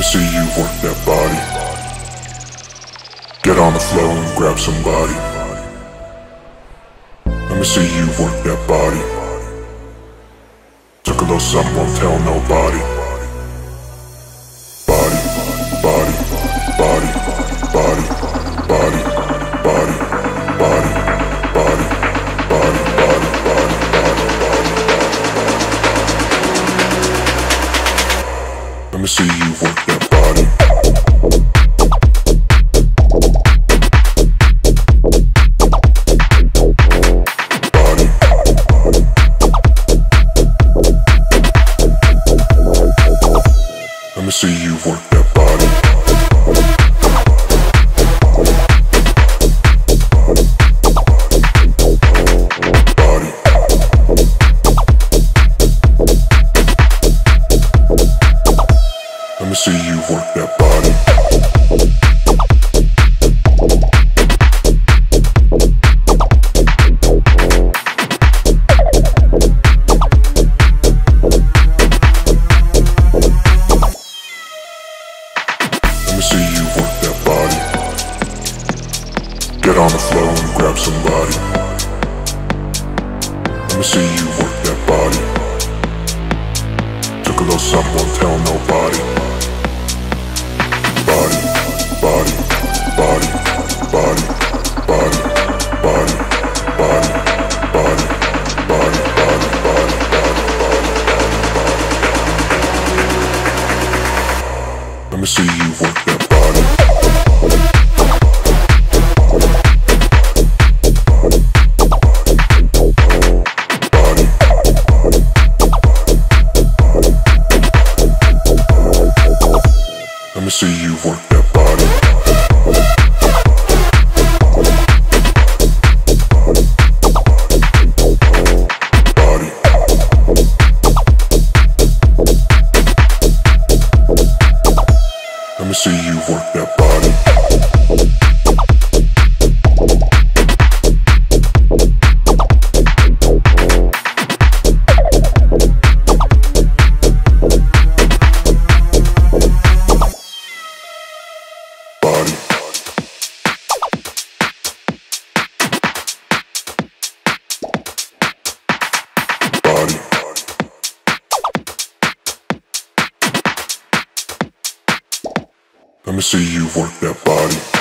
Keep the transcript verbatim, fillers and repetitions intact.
to see you work that body. Get on the floor and grab somebody. Let me see you work that body. Took a little something, won't tell nobody. Body, body, body, body, body, body, body, body, body, body, body, body, body. Let me see you work that body. Let me see you work that body. Body. Let me see you work that body. Let me see you work that body. Get on the floor and grab somebody. Let me see you work that body. Took a little something, won't tell nobody. Body, body, body, body, body, body, body, body, body, body, body, body, body. Let me see you work that body. Let me see you work that body. Body. Let me see you work that body. Let me see you work that body.